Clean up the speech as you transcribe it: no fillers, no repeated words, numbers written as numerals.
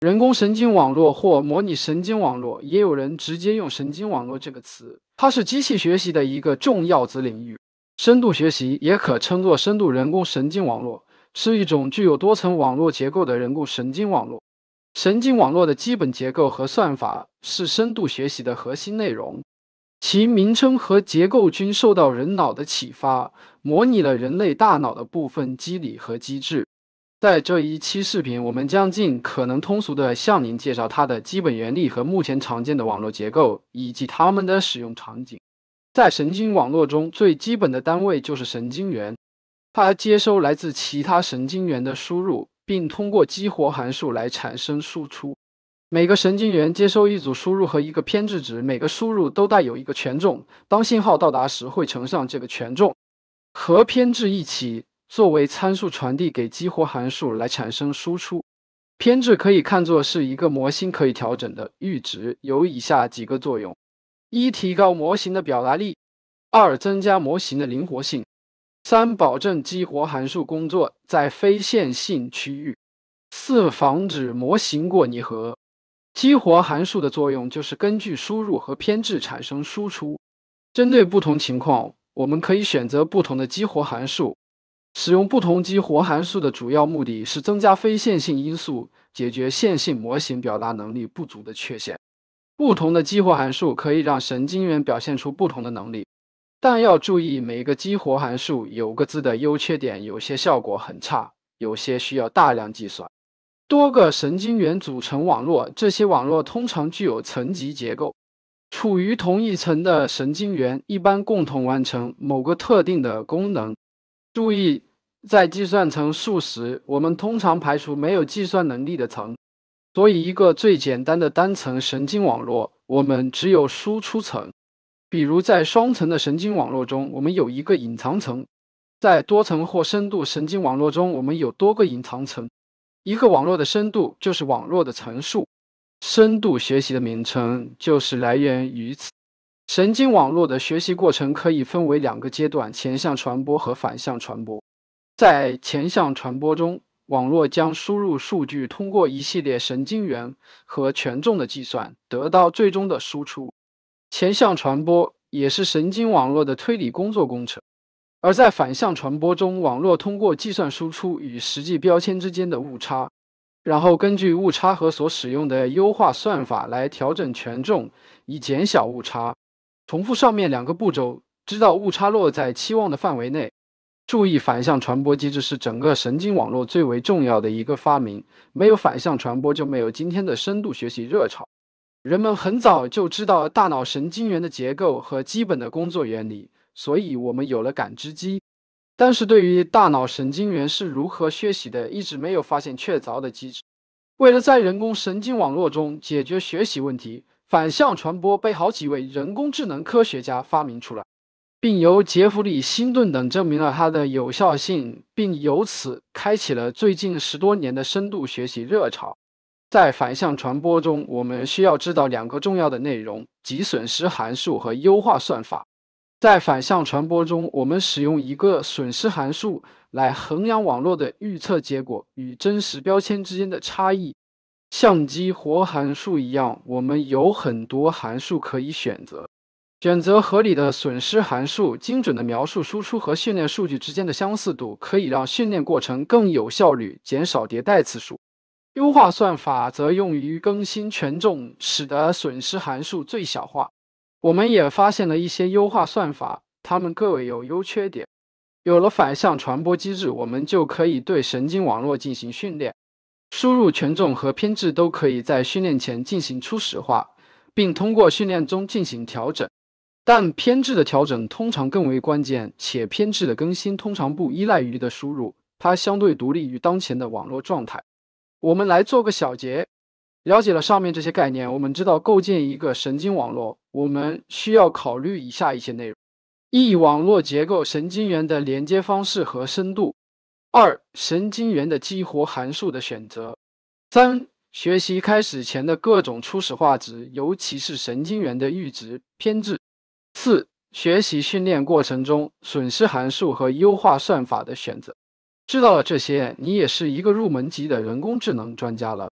人工神经网络或模拟神经网络，也有人直接用神经网络这个词，它是机器学习的一个重要子领域。深度学习也可称作深度人工神经网络，是一种具有多层网络结构的人工神经网络。神经网络的基本结构和算法是深度学习的核心内容，其名称和结构均受到人脑的启发，模拟了人类大脑的部分机理和机制。 在这一期视频，我们将尽可能通俗地向您介绍它的基本原理和目前常见的网络结构，以及它们的使用场景。在神经网络中，最基本的单位就是神经元，它接收来自其他神经元的输入，并通过激活函数来产生输出。每个神经元接收一组输入和一个偏置值，每个输入都带有一个权重，当信号到达时会乘上这个权重和偏置一起 作为参数传递给激活函数来产生输出。偏置可以看作是一个模型可以调整的阈值，有以下几个作用：一、提高模型的表达力；二、增加模型的灵活性；三、保证激活函数工作在非线性区域；四、防止模型过拟合。激活函数的作用就是根据输入和偏置产生输出。针对不同情况，我们可以选择不同的激活函数。 使用不同激活函数的主要目的是增加非线性因素，解决线性模型表达能力不足的缺陷。不同的激活函数可以让神经元表现出不同的能力，但要注意每个激活函数有各自的优缺点，有些效果很差，有些需要大量计算。多个神经元组成网络，这些网络通常具有层级结构。 处于同一层的神经元一般共同完成某个特定的功能。注意， 在计算层数时，我们通常排除没有计算能力的层，所以一个最简单的单层神经网络，我们只有输出层。比如在双层的神经网络中，我们有一个隐藏层；在多层或深度神经网络中，我们有多个隐藏层。一个网络的深度就是网络的层数，深度学习的名称就是来源于此。神经网络的学习过程可以分为两个阶段：前向传播和反向传播。 在前向传播中，网络将输入数据通过一系列神经元和权重的计算，得到最终的输出。前向传播也是神经网络的推理工程。而在反向传播中，网络通过计算输出与实际标签之间的误差，然后根据误差和所使用的优化算法来调整权重，以减小误差。重复上面两个步骤，知道误差落在期望的范围内。 注意，反向传播机制是整个神经网络最为重要的一个发明。没有反向传播，就没有今天的深度学习热潮。人们很早就知道大脑神经元的结构和基本的工作原理，所以我们有了感知机。但是对于大脑神经元是如何学习的，一直没有发现确凿的机制。为了在人工神经网络中解决学习问题，反向传播被好几位人工智能科学家发明出来， 并由杰弗里·辛顿等证明了它的有效性，并由此开启了最近10多年的深度学习热潮。在反向传播中，我们需要知道两个重要的内容：即损失函数和优化算法。在反向传播中，我们使用一个损失函数来衡量网络的预测结果与真实标签之间的差异。像激活函数一样，我们有很多函数可以选择。 选择合理的损失函数，精准地描述输出和训练数据之间的相似度，可以让训练过程更有效率，减少迭代次数。优化算法则用于更新权重，使得损失函数最小化。我们也发现了一些优化算法，它们各有优缺点。有了反向传播机制，我们就可以对神经网络进行训练，输入权重和偏置都可以在训练前进行初始化，并通过训练中进行调整。 但偏置的调整通常更为关键，且偏置的更新通常不依赖于的输入，它相对独立于当前的网络状态。我们来做个小结，了解了上面这些概念，我们知道构建一个神经网络，我们需要考虑以下一些内容：一、网络结构、神经元的连接方式和深度；二、神经元的激活函数的选择；三、 学习开始前的各种初始化值，尤其是神经元的阈值、偏置。 四、学习训练过程中损失函数和优化算法的选择。知道了这些，你也是一个入门级的人工智能专家了。